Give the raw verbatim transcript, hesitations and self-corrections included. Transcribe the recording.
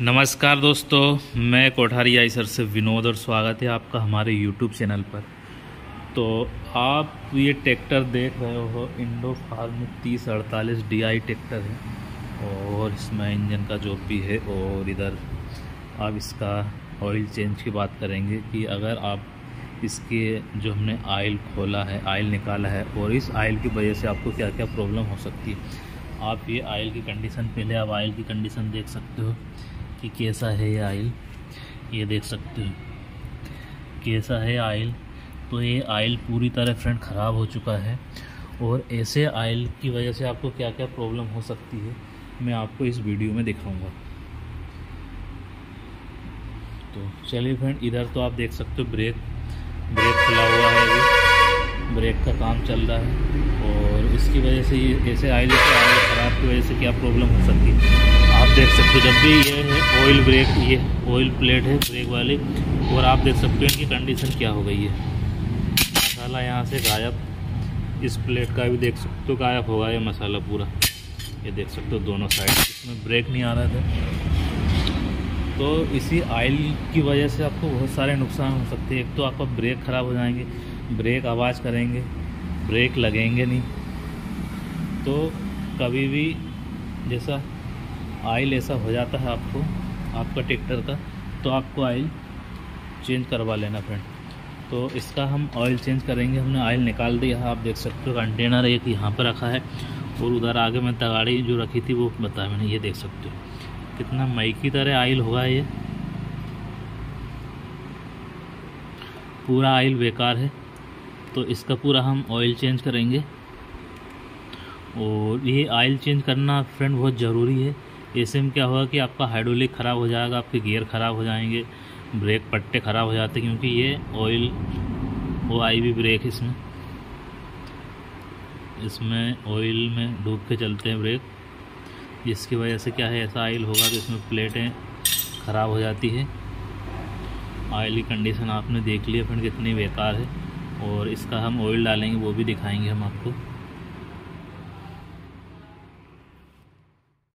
नमस्कार दोस्तों, मैं कोठारी आइसर से विनोद और स्वागत है आपका हमारे यूट्यूब चैनल पर। तो आप ये ट्रैक्टर देख रहे हो इंडो फार्म तीस अड़तालीस डी आई ट्रैक्टर है और इसमें इंजन का जो भी है। और इधर आप इसका ऑयल चेंज की बात करेंगे कि अगर आप इसके जो हमने आयल खोला है, आयल निकाला है और इस आयल की वजह से आपको क्या क्या प्रॉब्लम हो सकती है। आप ये आयल की कंडीशन, पहले आप आयल की कंडीशन देख सकते हो कि कैसा है ये आयल, ये देख सकते हो कैसा है आयल। तो ये आयल पूरी तरह फ्रेंड ख़राब हो चुका है और ऐसे आयल की वजह से आपको क्या क्या प्रॉब्लम हो सकती है मैं आपको इस वीडियो में दिखाऊंगा। तो चलिए फ्रेंड, इधर तो आप देख सकते हो ब्रेक ब्रेक खुला हुआ है, अभी ब्रेक का काम चल रहा है और इसकी वजह से ये ऐसे आयल ख़राब की वजह से क्या प्रॉब्लम हो सकती है आप देख सकते हो। जब भी ये है ऑयल ब्रेक, ये ऑयल प्लेट है ब्रेक वाली और आप देख सकते हो इनकी कंडीशन क्या हो गई है। मसाला यहाँ से गायब, इस प्लेट का भी देख सकते हो गायब होगा ये मसाला पूरा, ये देख सकते हो दोनों साइड इसमें ब्रेक नहीं आ रहा था। तो इसी ऑयल की वजह से आपको बहुत सारे नुकसान हो सकते हैं। एक तो आपका ब्रेक ख़राब हो जाएंगे, ब्रेक आवाज़ करेंगे, ब्रेक लगेंगे नहीं। तो कभी भी जैसा आयल ऐसा हो जाता है आपको, आपका ट्रैक्टर का, तो आपको आयल चेंज करवा लेना फ्रेंड। तो इसका हम ऑयल चेंज करेंगे। हमने ऑयल निकाल दिया है, आप देख सकते हो कंटेनर एक यहाँ पर रखा है और उधर आगे में तगाड़ी जो रखी थी वो बताया मैंने, ये देख सकते हो कितना मई की तरह आयल होगा। ये पूरा आयल बेकार है तो इसका पूरा हम ऑयल चेंज करेंगे। और ये आयल चेंज करना फ्रेंड बहुत ज़रूरी है। ऐसे में क्या होगा कि आपका हाइड्रोलिक ख़राब हो जाएगा, आपके गियर ख़राब हो जाएंगे, ब्रेक पट्टे ख़राब हो जाते हैं क्योंकि ये ऑयल वो आई भी ब्रेक इसमें इसमें ऑयल में डूब के चलते हैं ब्रेक, जिसकी वजह से क्या है ऐसा ऑयल होगा कि इसमें प्लेटें ख़राब हो जाती है। ऑयल की कंडीशन आपने देख लिया फ्रेंड कितनी बेकार है और इसका हम ऑयल डालेंगे वो भी दिखाएँगे हम आपको।